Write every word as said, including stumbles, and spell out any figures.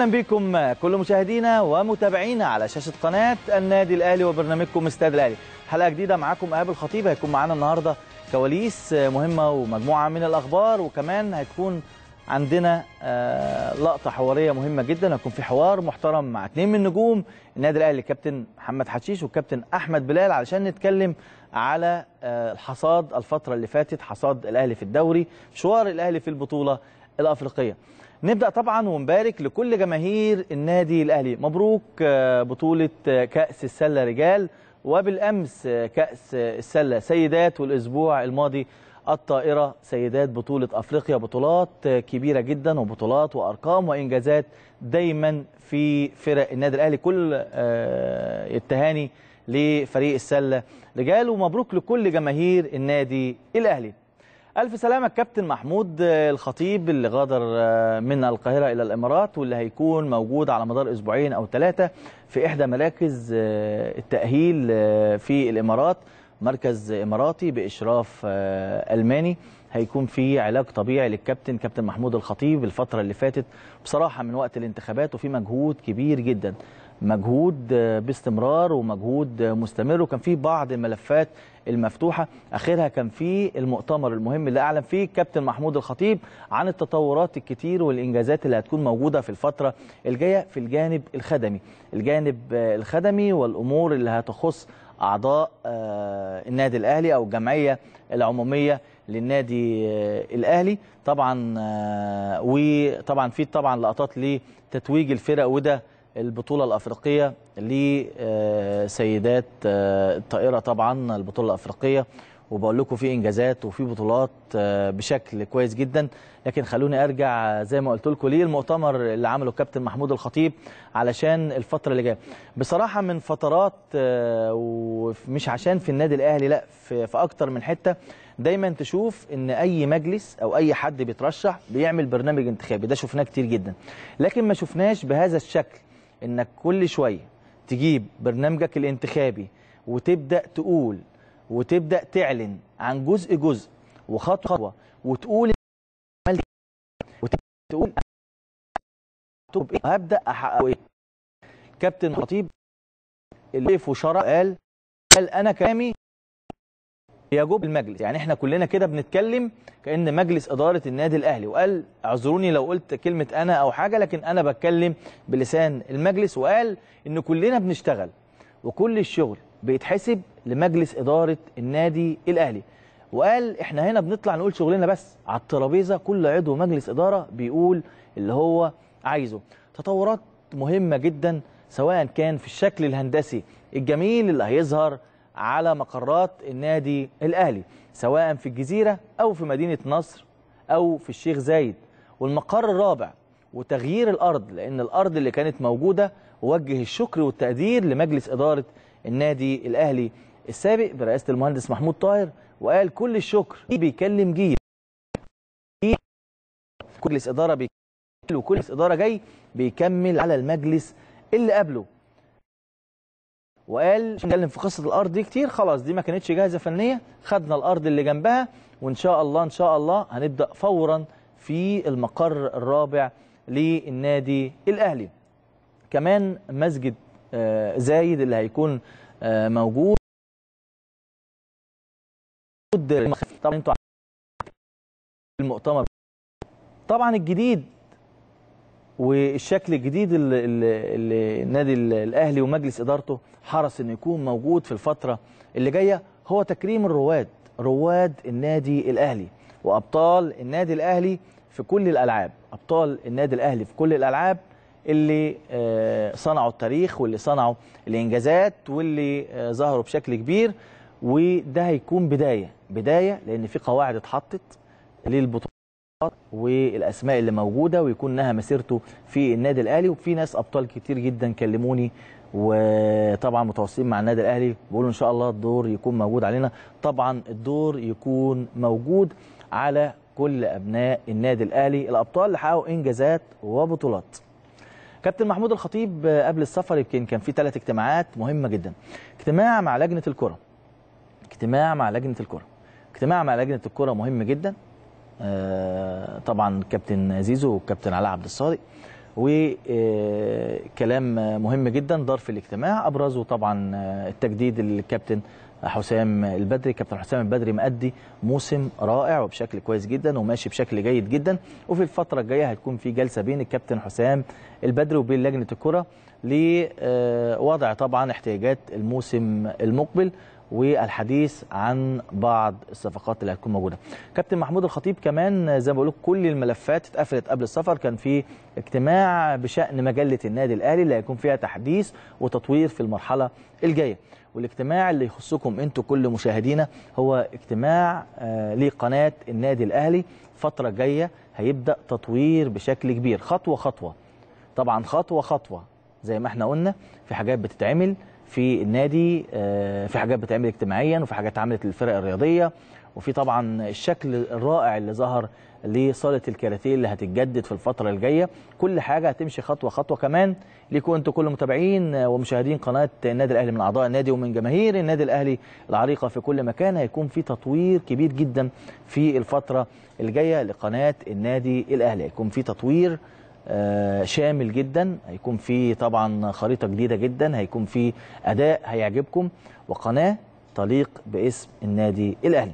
اهلا بكم كل مشاهدينا ومتابعينا على شاشه قناه النادي الاهلي وبرنامجكم استاد الاهلي. حلقه جديده معاكم إيهاب الخطيب. هيكون معانا النهارده كواليس مهمه ومجموعه من الاخبار، وكمان هيكون عندنا لقطه حواريه مهمه جدا. هيكون في حوار محترم مع اثنين من نجوم النادي الاهلي، كابتن محمد حتشيش والكابتن احمد بلال، علشان نتكلم على الحصاد الفتره اللي فاتت، حصاد الاهلي في الدوري، مشوار الاهلي في البطوله الافريقيه. نبدأ طبعا ونبارك لكل جماهير النادي الأهلي. مبروك بطولة كأس السلة رجال، وبالأمس كأس السلة سيدات، والأسبوع الماضي الطائرة سيدات بطولة أفريقيا. بطولات كبيرة جدا وبطولات وأرقام وإنجازات دايما في فرق النادي الأهلي. كل التهاني لفريق السلة رجال، ومبروك لكل جماهير النادي الأهلي. ألف سلامة الكابتن محمود الخطيب اللي غادر من القاهرة إلى الإمارات، واللي هيكون موجود على مدار أسبوعين أو ثلاثة في إحدى مراكز التأهيل في الإمارات، مركز إماراتي بإشراف ألماني. هيكون في علاج طبيعي للكابتن كابتن محمود الخطيب. الفترة اللي فاتت بصراحة من وقت الانتخابات وفي مجهود كبير جدا، مجهود باستمرار ومجهود مستمر، وكان في بعض الملفات المفتوحة. آخرها كان في المؤتمر المهم اللي أعلن فيه كابتن محمود الخطيب عن التطورات الكتير والإنجازات اللي هتكون موجودة في الفترة الجاية في الجانب الخدمي الجانب الخدمي والأمور اللي هتخص أعضاء النادي الأهلي أو الجمعية العمومية للنادي الأهلي. طبعا وطبعا في طبعا لقطات لتتويج الفرق، وده البطولة الأفريقية لسيدات الطائرة. طبعا البطولة الأفريقية وبقول لكم في إنجازات وفي بطولات بشكل كويس جدا، لكن خلوني أرجع زي ما قلت لكم للمؤتمر اللي عمله كابتن محمود الخطيب علشان الفترة اللي جاية. بصراحة من فترات، ومش عشان في النادي الأهلي، لا في أكتر من حتة دايما تشوف ان اي مجلس او اي حد بيترشح بيعمل برنامج انتخابي. ده شفناه كتير جدا، لكن ما شفناش بهذا الشكل، انك كل شويه تجيب برنامجك الانتخابي وتبدا تقول وتبدا تعلن عن جزء جزء وخطوه خطوه، وتقول عملت وتقول هبدا احقق ايه. كابتن الخطيب اللي وقف وشرع قال قال انا كلامي يجوب المجلس. يعني احنا كلنا كده بنتكلم كأن مجلس إدارة النادي الأهلي، وقال اعذروني لو قلت كلمة أنا أو حاجة، لكن أنا بتكلم بلسان المجلس، وقال إن كلنا بنشتغل وكل الشغل بيتحسب لمجلس إدارة النادي الأهلي. وقال احنا هنا بنطلع نقول شغلنا بس، على الترابيزة كل عضو مجلس إدارة بيقول اللي هو عايزه. تطورات مهمة جدا، سواء كان في الشكل الهندسي الجميل اللي هيظهر على مقرات النادي الأهلي، سواء في الجزيرة أو في مدينة نصر أو في الشيخ زايد. والمقر الرابع وتغيير الأرض، لأن الأرض اللي كانت موجودة، ووجه الشكر والتقدير لمجلس إدارة النادي الأهلي السابق برئاسة المهندس محمود طاهر، وقال كل الشكر. بيكلم جيل، كل إدارة بيكمل، وكل إدارة جاي بيكمل على المجلس اللي قبله. وقال نتكلم في قصه الارض دي كتير، خلاص دي ما كانتش جاهزه فنيه، خدنا الارض اللي جنبها، وان شاء الله ان شاء الله هنبدا فورا في المقر الرابع للنادي الاهلي. كمان مسجد زايد اللي هيكون موجود. طبعا انتوا المؤتمر طبعا الجديد والشكل الجديد اللي النادي الاهلي ومجلس ادارته حرص انه يكون موجود في الفتره اللي جايه، هو تكريم الرواد، رواد النادي الاهلي وابطال النادي الاهلي في كل الالعاب، ابطال النادي الاهلي في كل الالعاب اللي صنعوا التاريخ واللي صنعوا الانجازات واللي ظهروا بشكل كبير. وده هيكون بدايه بدايه لان في قواعد اتحطت للبطوله والاسماء اللي موجوده، ويكون لها مسيرته في النادي الاهلي. وفي ناس ابطال كتير جدا كلموني، وطبعا متواصلين مع النادي الاهلي بيقولوا ان شاء الله الدور يكون موجود علينا. طبعا الدور يكون موجود على كل ابناء النادي الاهلي، الابطال اللي حققوا انجازات وبطولات. كابتن محمود الخطيب قبل السفر يمكن كان في ثلاث اجتماعات مهمه جدا، اجتماع مع لجنه الكره اجتماع مع لجنه الكره اجتماع مع لجنه الكره مهم جدا. آه طبعا كابتن زيزو والكابتن علاء عبد الصادق، وكلام مهم جدا دار في الاجتماع، ابرزه طبعا التجديد للكابتن حسام البدري. كابتن حسام البدري مأدي موسم رائع وبشكل كويس جدا وماشي بشكل جيد جدا، وفي الفتره الجايه هتكون في جلسه بين الكابتن حسام البدري وبين لجنه الكره لوضع طبعا احتياجات الموسم المقبل والحديث عن بعض الصفقات اللي هتكون موجوده. كابتن محمود الخطيب كمان زي ما بقول لكم كل الملفات اتقفلت قبل السفر، كان في اجتماع بشان مجله النادي الاهلي اللي هيكون فيها تحديث وتطوير في المرحله الجايه، والاجتماع اللي يخصكم انتوا كل مشاهدينا هو اجتماع لقناه النادي الاهلي. الفتره الجايه هيبدا تطوير بشكل كبير خطوه خطوه، طبعا خطوه خطوه زي ما احنا قلنا، في حاجات بتتعمل في النادي، في حاجات بتعمل اجتماعيا وفي حاجات اتعملت للفرق الرياضيه، وفي طبعا الشكل الرائع اللي ظهر لصاله الكاراتيه اللي هتتجدد في الفتره الجايه. كل حاجه هتمشي خطوه خطوه. كمان ليكوا انتوا كل متابعين ومشاهدين قناه النادي الاهلي من اعضاء النادي ومن جماهير النادي الاهلي العريقه في كل مكان، هيكون في تطوير كبير جدا في الفتره الجايه لقناه النادي الاهلي، هيكون في تطوير شامل جدا، هيكون في طبعا خريطه جديده جدا، هيكون في اداء هيعجبكم وقناه تليق باسم النادي الاهلي.